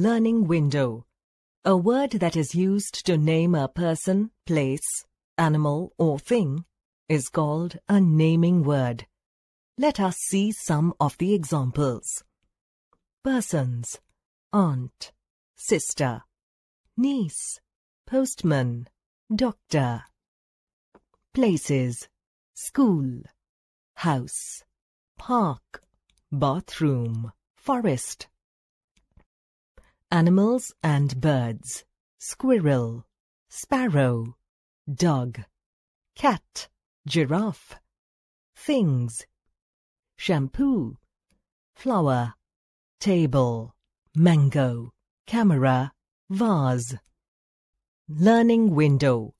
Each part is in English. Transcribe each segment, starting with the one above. Learning window. A word that is used to name a person, place, animal or thing is called a naming word. Let us see some of the examples. Persons, aunt, sister, niece, postman, doctor. Places, school, house, park, bathroom, forest. Animals and birds, squirrel, sparrow, dog, cat, giraffe. Things, shampoo, flower, table, mango, camera, vase. Learning window.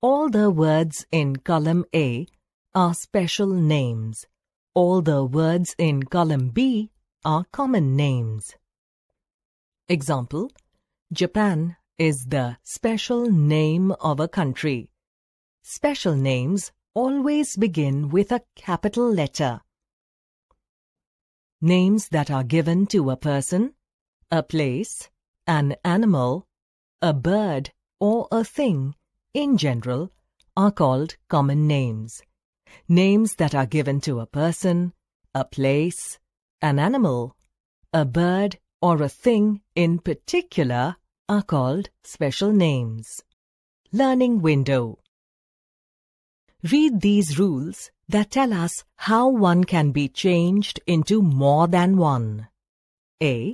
All the words in column A are special names. All the words in column B are common names. Example: Japan is the special name of a country. Special names always begin with a capital letter. Names that are given to a person, a place, an animal, a bird, or a thing, in general, are called common names. Names that are given to a person, a place, an animal, a bird, or a thing in particular are called special names. Learning window. Read these rules that tell us how one can be changed into more than one. A.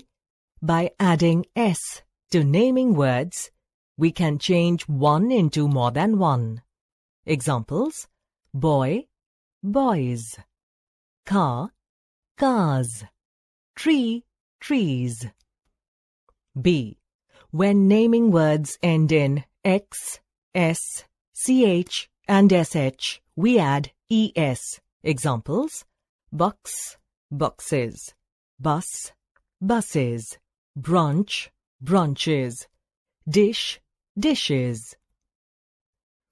By adding S to naming words, we can change one into more than one. Examples: boy, boys, car, cars, tree, trees. B. When naming words end in X, S, CH and SH, we add ES. Examples: box, boxes, bus, buses, branch, branches, dish, dishes.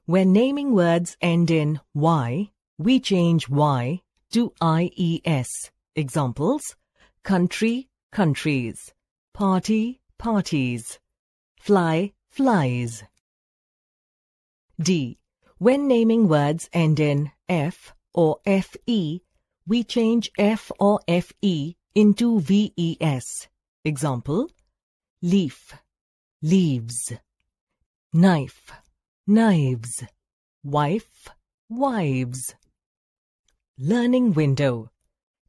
When naming words end in Y, we change Y to IES. Examples: country, countries, party, parties, fly, flies. D. When naming words end in F or FE, we change F or FE into VES. Example: leaf, leaves, knife, knives, wife, wives. Learning window.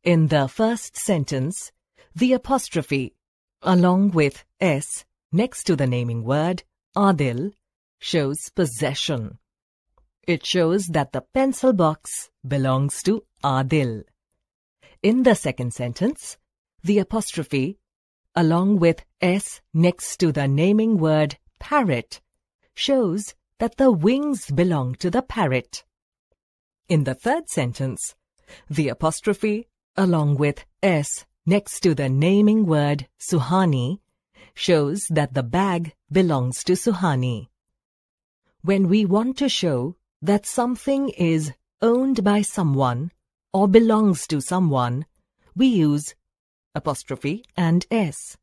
In the first sentence, the apostrophe, along with S, next to the naming word, Adil, shows possession. It shows that the pencil box belongs to Adil. In the second sentence, the apostrophe, along with S next to the naming word parrot, shows that the wings belong to the parrot. In the third sentence, the apostrophe, along with S next to the naming word Suhani, shows that the bag belongs to Suhani. When we want to show that something is owned by someone or belongs to someone, we use apostrophe and S.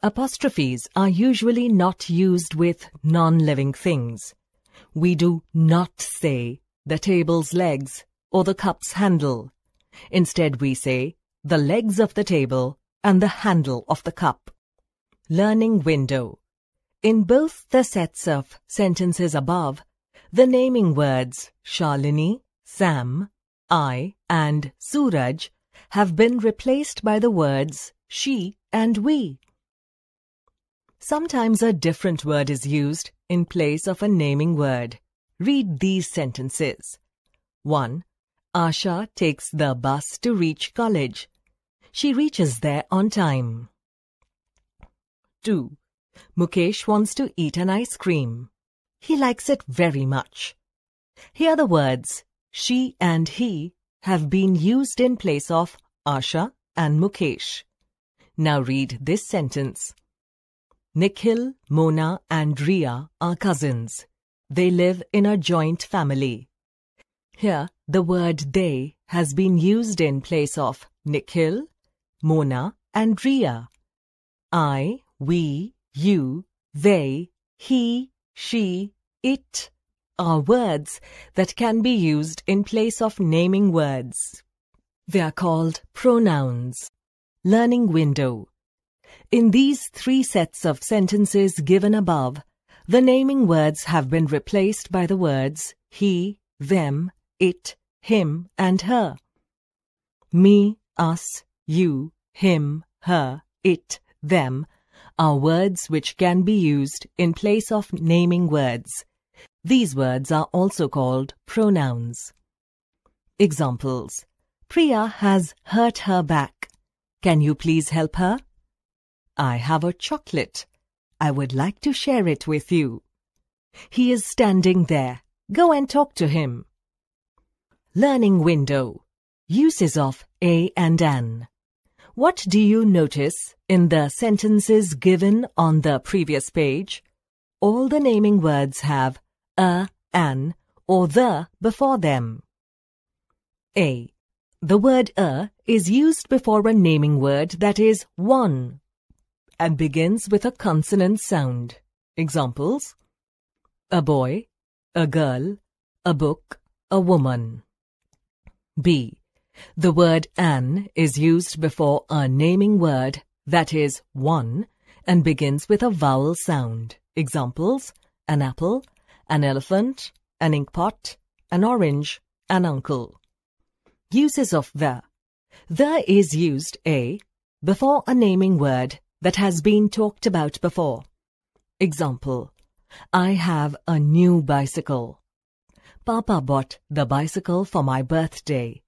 Apostrophes are usually not used with non-living things. We do not say the table's legs or the cup's handle. Instead, we say the legs of the table and the handle of the cup. Learning window. In both the sets of sentences above, the naming words Shalini, Sam, I and Suraj have been replaced by the words she and we. Sometimes a different word is used in place of a naming word. Read these sentences. 1. Asha takes the bus to reach college. She reaches there on time. 2. Mukesh wants to eat an ice cream. He likes it very much. Here the words she and he have been used in place of Asha and Mukesh. Now read this sentence. Nikhil, Mona and Riya are cousins. They live in a joint family. Here the word they has been used in place of Nikhil, Mona and Riya. I, we, you, they, he, she, it are words that can be used in place of naming words. They are called pronouns. Learning window. In these three sets of sentences given above, the naming words have been replaced by the words he, them, it, him, and her. Me, us, you, him, her, it, them are words which can be used in place of naming words. These words are also called pronouns. Examples. Priya has hurt her back. Can you please help her? I have a chocolate. I would like to share it with you. He is standing there. Go and talk to him. Learning window. Uses of a and an. What do you notice in the sentences given on the previous page? All the naming words have a, an, or the before them. A. The word a is used before a naming word that is one and begins with a consonant sound. Examples: a boy, a girl, a book, a woman. B. The word an is used before a naming word that is one and begins with a vowel sound. Examples: an apple, an elephant, an inkpot, an orange, an uncle. Uses of the. The is used a before a naming word that has been talked about before. Example: I have a new bicycle. Papa bought the bicycle for my birthday.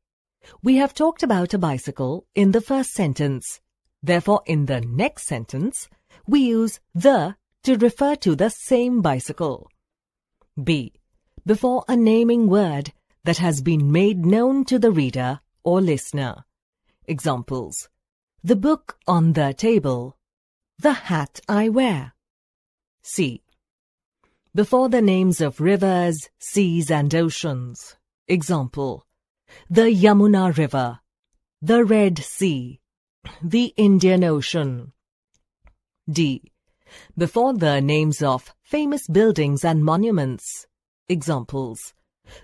We have talked about a bicycle in the first sentence. Therefore, in the next sentence, we use the to refer to the same bicycle. B. Before a naming word that has been made known to the reader or listener. Examples: the book on the table, the hat I wear. C. Before the names of rivers, seas and oceans. Example: the Yamuna River, the Red Sea, the Indian Ocean. D. Before the names of famous buildings and monuments. Examples: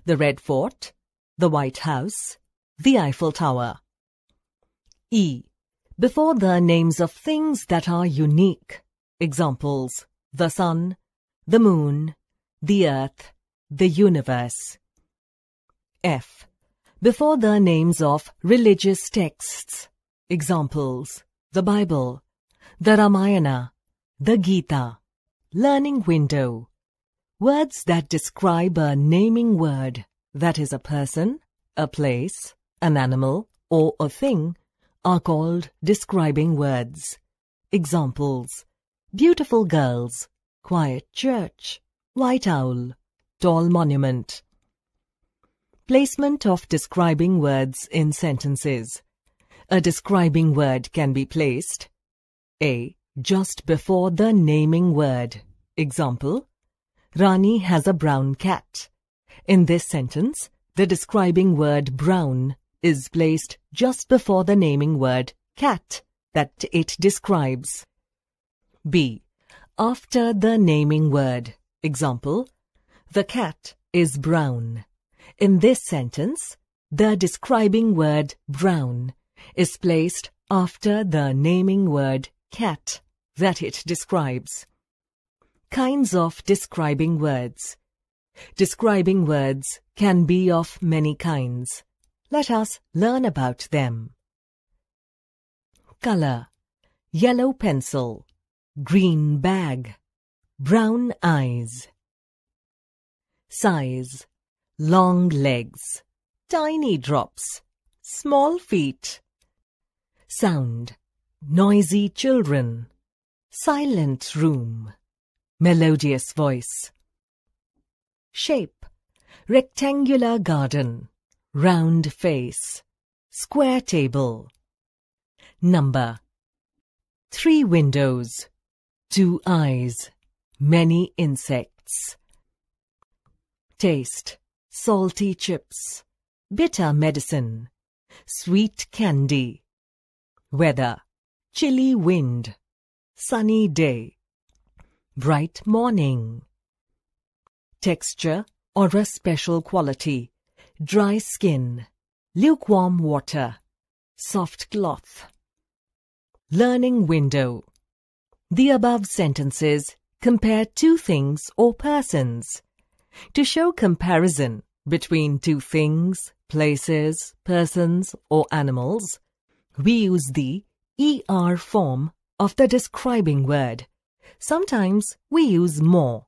the Red Fort, the White House, the Eiffel Tower. E. Before the names of things that are unique. Examples: the sun, the moon, the earth, the universe. F. Before the names of religious texts. Examples: the Bible, the Ramayana, the Gita. Learning window. Words that describe a naming word, that is a person, a place, an animal, or a thing, are called describing words. Examples: beautiful girls, quiet church, white owl, tall monument. Placement of describing words in sentences. A describing word can be placed a. just before the naming word. Example: Rani has a brown cat. In this sentence, the describing word brown is placed just before the naming word cat that it describes. B. After the naming word. Example: the cat is brown. In this sentence, the describing word brown is placed after the naming word cat that it describes. Kinds of describing words. Describing words can be of many kinds. Let us learn about them. Color. Yellow pencil, green bag, brown eyes. Size. Long legs, tiny drops, small feet. Sound. Noisy children, silent room, melodious voice. Shape. Rectangular garden, round face, square table. Number. 3 windows, 2 eyes, many insects. Taste. Salty chips, bitter medicine, sweet candy. Weather. Chilly wind, sunny day, bright morning. Texture or a special quality, dry skin, lukewarm water, soft cloth. Learning window. The above sentences compare two things or persons. To show comparison between two things, places, persons or animals, we use the ER form of the describing word. Sometimes we use more.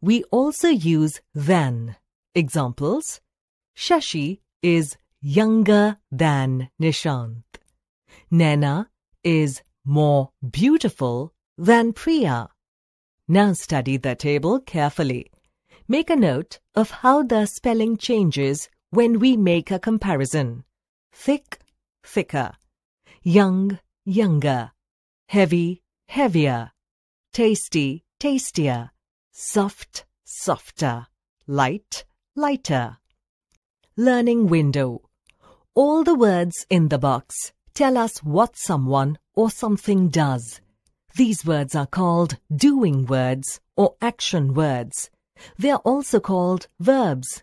We also use than. Examples: Shashi is younger than Nishant. Naina is more beautiful than Priya. Now study the table carefully. Make a note of how the spelling changes when we make a comparison. Thick, thicker. Young, younger. Heavy, heavier. Tasty, tastier. Soft, softer. Light, lighter. Learning window. All the words in the box tell us what someone or something does. These words are called doing words or action words. They are also called verbs.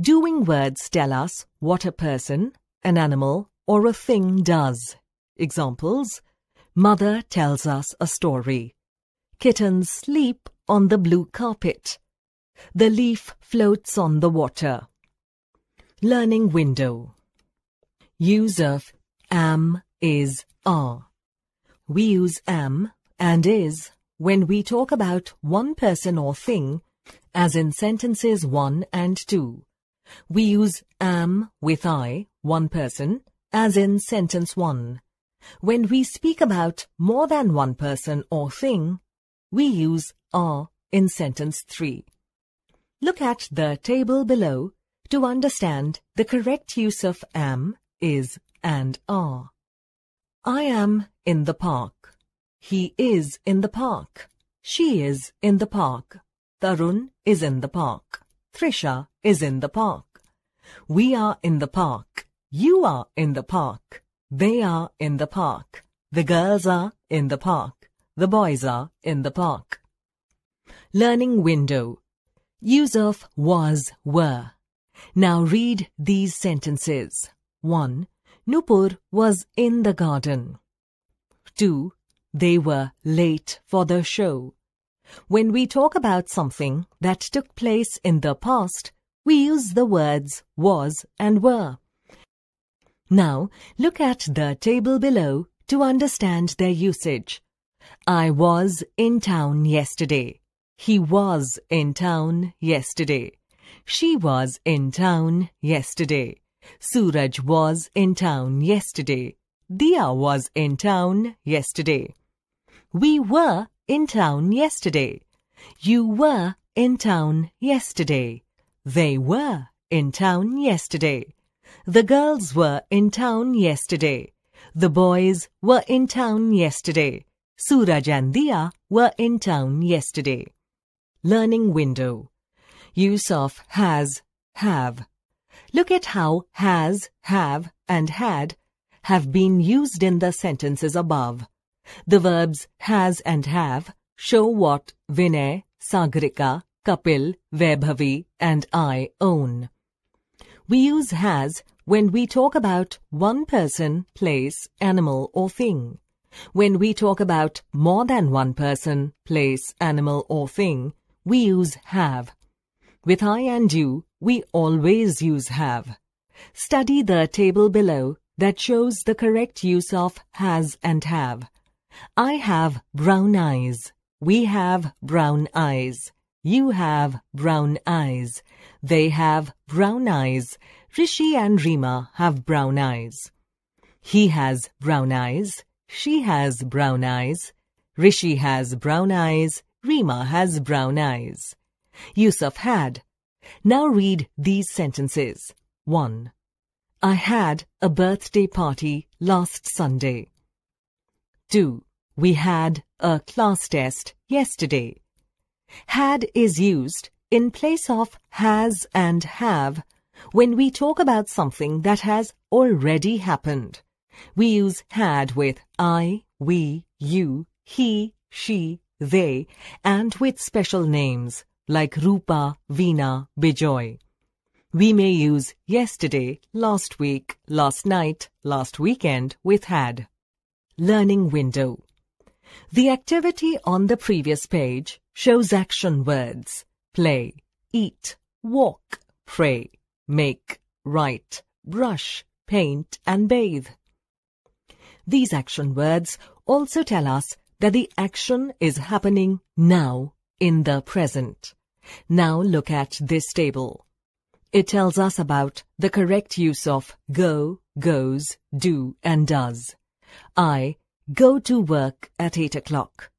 Doing words tell us what a person, an animal, or a thing does. Examples: Mother tells us a story. Kittens sleep on the blue carpet. The leaf floats on the water. Learning window. Use of am, is, are. We use am and is when we talk about one person or thing, as in sentences 1 and 2. We use am with I, one person, as in sentence 1. When we speak about more than one person or thing, we use are in sentence 3. Look at the table below to understand the correct use of am, is, and are. I am in the park. He is in the park. She is in the park. Tarun is in the park. Trisha is in the park. We are in the park. You are in the park. They are in the park. The girls are in the park. The boys are in the park. Learning window. Use of was, were. Now read these sentences. 1. Nupur was in the garden. 2. They were late for the show. When we talk about something that took place in the past, we use the words was and were. Now look at the table below to understand their usage. I was in town yesterday. He was in town yesterday. She was in town yesterday. Suraj was in town yesterday. Diya was in town yesterday. We were in town yesterday. You were in town yesterday. They were in town yesterday. The girls were in town yesterday. The boys were in town yesterday. Suraj and Diya were in town yesterday. Learning window. Use of has, have. Look at how has, have and had have been used in the sentences above. The verbs has and have show what Vinay, Sagrika, Kapil, Vaibhavi and I own. We use has when we talk about one person, place, animal or thing. When we talk about more than one person, place, animal or thing, we use have. With I and you, we always use have. Study the table below that shows the correct use of has and have. I have brown eyes. We have brown eyes. You have brown eyes. They have brown eyes. Rishi and Rima have brown eyes. He has brown eyes. She has brown eyes. Rishi has brown eyes. Rima has brown eyes. Use of had. Now read these sentences. 1. I had a birthday party last Sunday. 2. We had a class test yesterday. Had is used in place of has and have when we talk about something that has already happened. We use had with I, we, you, he, she, they, and with special names like Rupa, Veena, Bijoy. We may use yesterday, last week, last night, last weekend with had. Learning window. The activity on the previous page shows action words: play, eat, walk, pray, make, write, brush, paint and bathe. These action words also tell us that the action is happening now in the present. Now look at this table. It tells us about the correct use of go, goes, do and does. I go to work at 8 o'clock.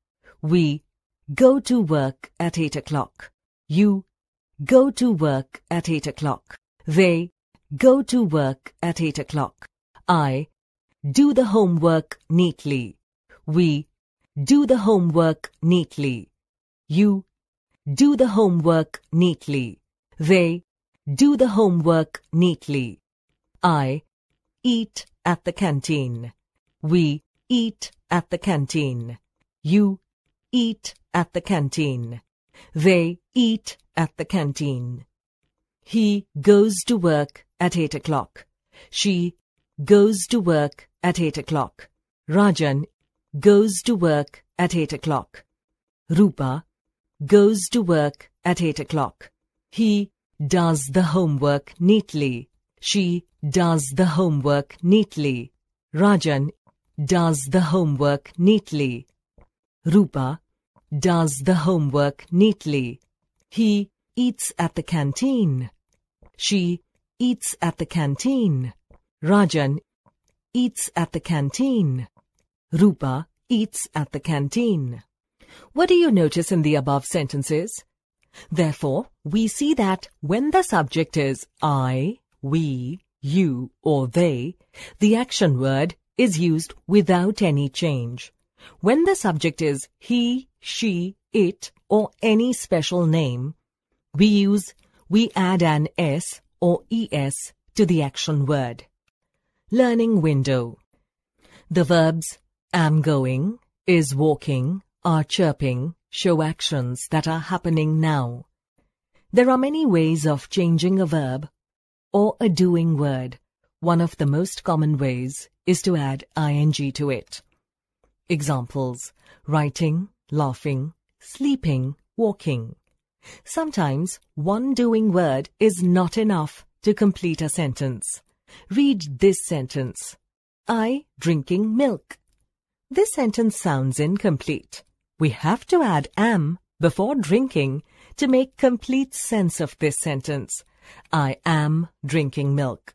We go to work at 8 o'clock. You go to work at 8 o'clock. They go to work at 8 o'clock. I do the homework neatly. We do the homework neatly. You do the homework neatly. They do the homework neatly. I eat at the canteen. We eat at the canteen. You eat at the canteen. They eat at the canteen. He goes to work at 8 o'clock. She goes to work at 8 o'clock. Rajan goes to work at 8 o'clock. Rupa goes to work at 8 o'clock. He does the homework neatly. She does the homework neatly. Rajan does the homework neatly. Rupa does the homework neatly. He eats at the canteen. She eats at the canteen. Rajan eats at the canteen. Rupa eats at the canteen. What do you notice in the above sentences? Therefore, we see that when the subject is I, we, you or they, the action word is used without any change. When the subject is he, she, it or any special name, we add an S or ES to the action word. Learning window. The verbs am going, is walking, are chirping show actions that are happening now. There are many ways of changing a verb or a doing word. One of the most common ways is to add ing to it. Examples: writing, laughing, sleeping, walking. Sometimes one doing word is not enough to complete a sentence. Read this sentence: I drinking milk. This sentence sounds incomplete. We have to add am before drinking to make complete sense of this sentence. I am drinking milk.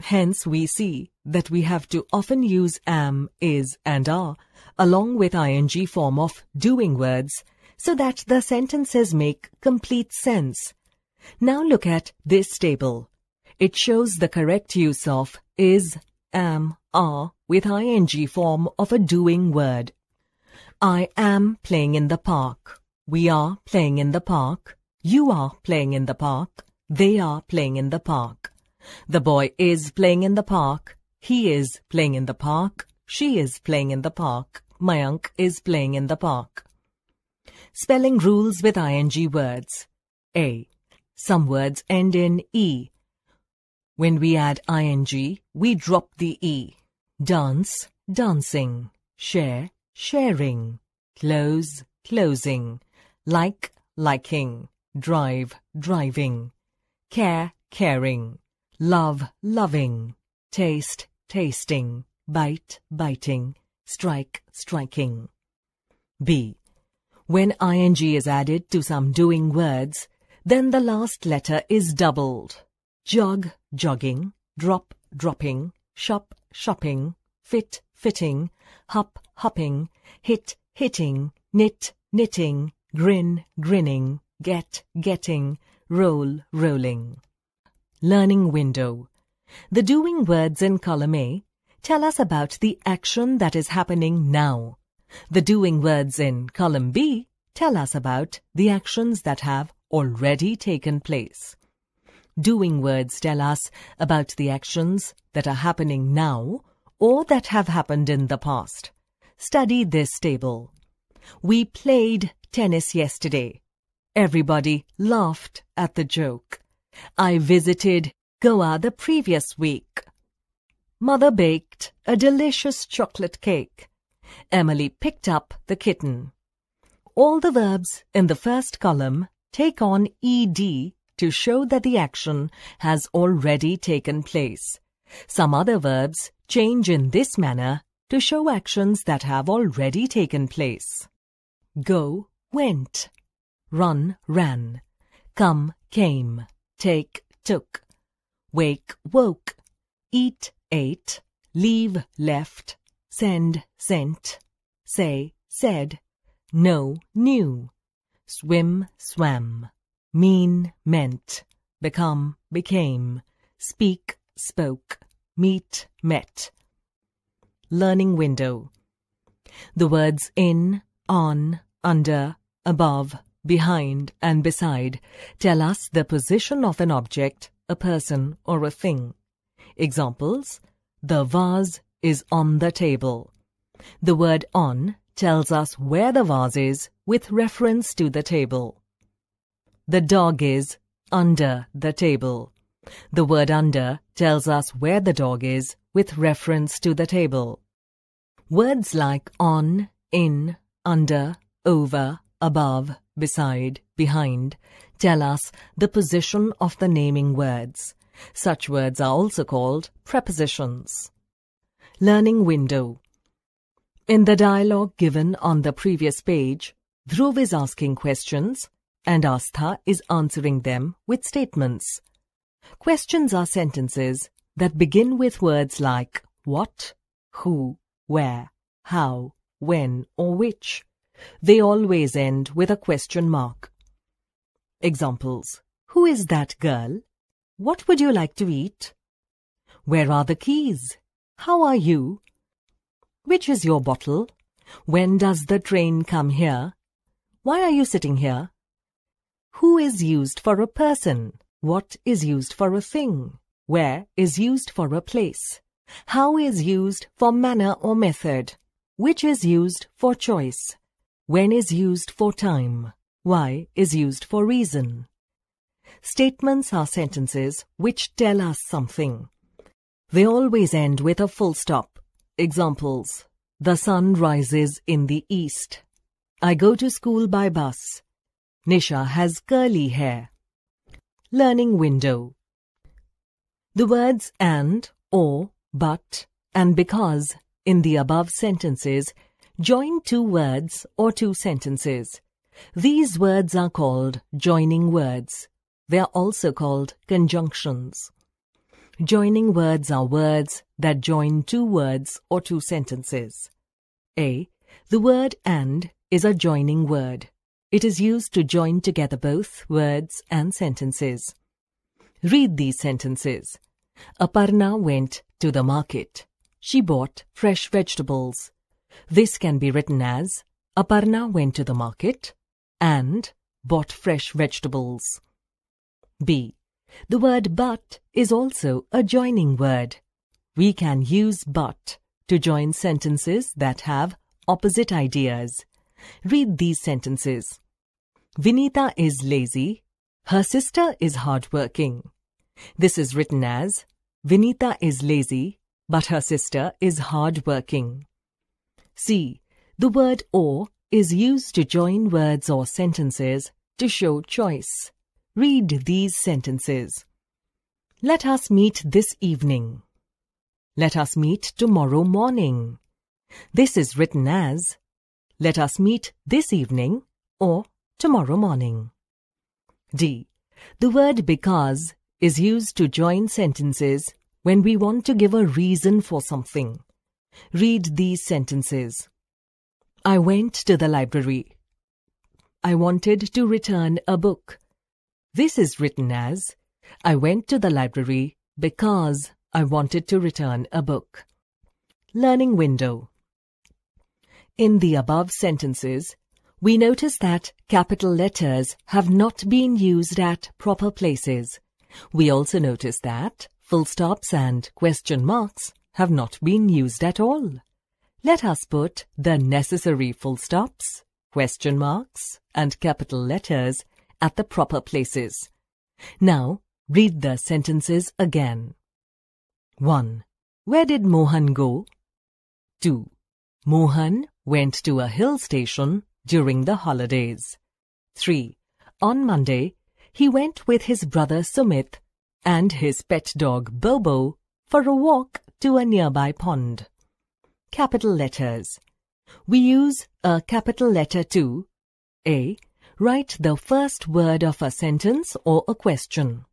Hence we see that we have to often use am, is and are along with ing form of doing words so that the sentences make complete sense. Now look at this table. It shows the correct use of is, am, are with ing form of a doing word. I am playing in the park. We are playing in the park. You are playing in the park. They are playing in the park. The boy is playing in the park. He is playing in the park. She is playing in the park. Mayank is playing in the park. Spelling rules with ing words. A. Some words end in E. When we add ing, we drop the E. Dance, dancing. Share, sharing. Close, closing. Like, liking. Drive, driving. Care, caring. Love, loving. Taste, tasting. Bite, biting. Strike, striking. B. When ing is added to some doing words, then the last letter is doubled. Jog, jogging. Drop, dropping. Shop, shopping. Fit, fitting. Hop, hopping. Hit, hitting. Knit, knitting. Grin, grinning. Get, getting. Roll, rolling. Learning window. The doing words in column A tell us about the action that is happening now. The doing words in column B tell us about the actions that have already taken place. Doing words tell us about the actions that are happening now or that have happened in the past. Study this table. We played tennis yesterday. Everybody laughed at the joke. I visited Goa the previous week. Mother baked a delicious chocolate cake. Emily picked up the kitten. All the verbs in the first column take on ed to show that the action has already taken place. Some other verbs change in this manner to show actions that have already taken place. Go, went. Run, ran. Come, came. Take, took. Wake, woke. Eat, ate. Leave, left. Send, sent. Say, said. Know, knew. Swim, swam. Mean, meant. Become, became. Speak, spoke. Meet, met. Learning window. The words in, on, under, above, behind and beside tell us the position of an object, a person or a thing. Examples: the vase is on the table. The word on tells us where the vase is with reference to the table. The dog is under the table. The word under tells us where the dog is with reference to the table. Words like on, in, under, over, above, beside, behind tell us the position of the naming words. Such words are also called prepositions. Learning window. In the dialogue given on the previous page, Dhruv is asking questions and Astha is answering them with statements. Questions are sentences that begin with words like what, who, where, how, when or which. They always end with a question mark. Examples: who is that girl? What would you like to eat? Where are the keys? How are you? Which is your bottle? When does the train come here? Why are you sitting here? Who is used for a person? What is used for a thing? Where is used for a place? How is used for manner or method? Which is used for choice? When is used for time? Why is used for reason? Statements are sentences which tell us something. They always end with a full stop. Examples: the sun rises in the east. I go to school by bus. Nisha has curly hair. Learning window. The words and, or, but, and because in the above sentences join two words or two sentences. These words are called joining words. They are also called conjunctions. Joining words are words that join two words or two sentences. A. The word and is a joining word. It is used to join together both words and sentences. Read these sentences. Aparna went to the market. She bought fresh vegetables. This can be written as Aparna went to the market and bought fresh vegetables. B. The word but is also a joining word. We can use but to join sentences that have opposite ideas. Read these sentences. Vinita is lazy. Her sister is hardworking. This is written as Vinita is lazy, but her sister is hardworking. C. The word or is used to join words or sentences to show choice. Read these sentences. Let us meet this evening. Let us meet tomorrow morning. This is written as let us meet this evening or tomorrow morning. D. The word because is used to join sentences when we want to give a reason for something. Read these sentences. I went to the library. I wanted to return a book. This is written as I went to the library because I wanted to return a book. Learning window. In the above sentences, we notice that capital letters have not been used at proper places. We also notice that full stops and question marks have not been used at all. Let us put the necessary full stops, question marks, and capital letters at the proper places. Now, read the sentences again. 1. Where did Mohan go? 2. Mohan went to a hill station during the holidays. 3. On Monday, he went with his brother Sumit and his pet dog Bobo for a walk to a nearby pond. Capital letters. We use a capital letter to A. Write the first word of a sentence or a question.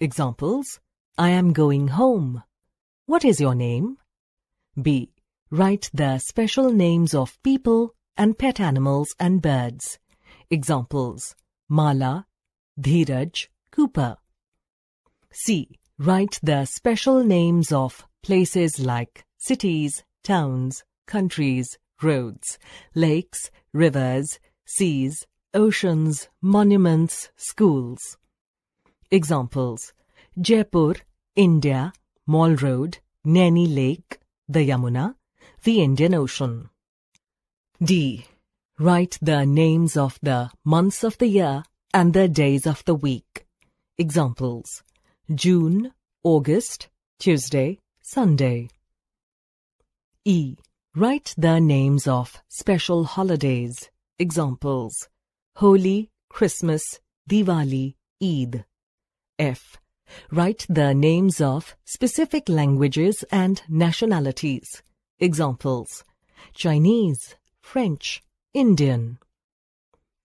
Examples: I am going home. What is your name? B. Write the special names of people and pet animals and birds. Examples: Mala, Dheeraj, Cooper. C. Write the special names of places like cities, towns, countries, roads, lakes, rivers, seas, oceans, monuments, schools. Examples: Jaipur, India, Mall Road, Naini Lake, the Yamuna, the Indian Ocean. D. Write the names of the months of the year and the days of the week. Examples: June, August, Tuesday, Sunday. E. Write the names of special holidays. Examples: Holi, Christmas, Diwali, Eid. F. Write the names of specific languages and nationalities. Examples: Chinese, French, Indian.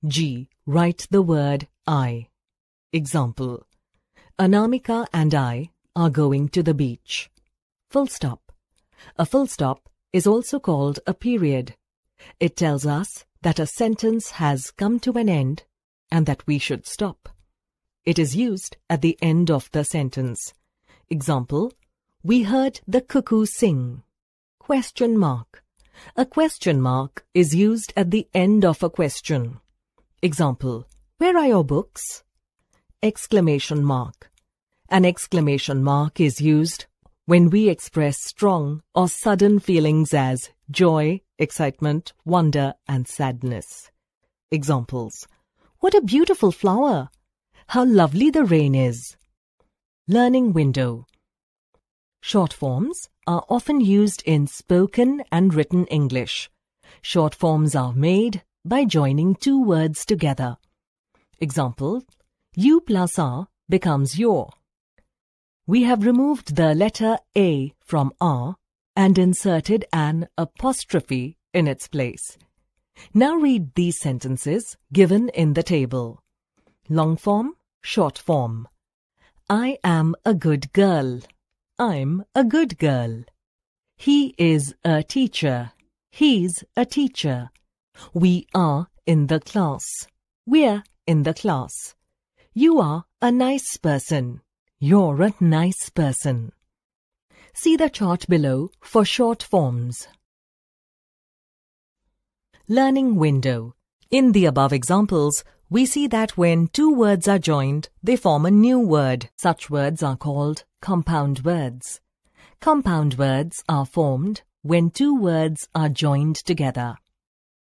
G. Write the word I. Example: Anamika and I are going to the beach. Full stop. A full stop is also called a period. It tells us that a sentence has come to an end and that we should stop. It is used at the end of the sentence. Example: we heard the cuckoo sing. Question mark. A question mark is used at the end of a question. Example: where are your books? Exclamation mark. An exclamation mark is used when we express strong or sudden feelings as joy, excitement, wonder, and sadness. Examples: what a beautiful flower! How lovely the rain is! Learning window. Short forms are often used in spoken and written English. Short forms are made by joining two words together. Example: you plus R becomes your. We have removed the letter A from R and inserted an apostrophe in its place. Now read these sentences given in the table. Long form, short form. I am a good girl. I'm a good girl. He is a teacher. He's a teacher. We are in the class. We're in the class. You are a nice person. You're a nice person. See the chart below for short forms. Learning window. In the above examples, we see that when two words are joined, they form a new word. Such words are called compound words. Compound words are formed when two words are joined together.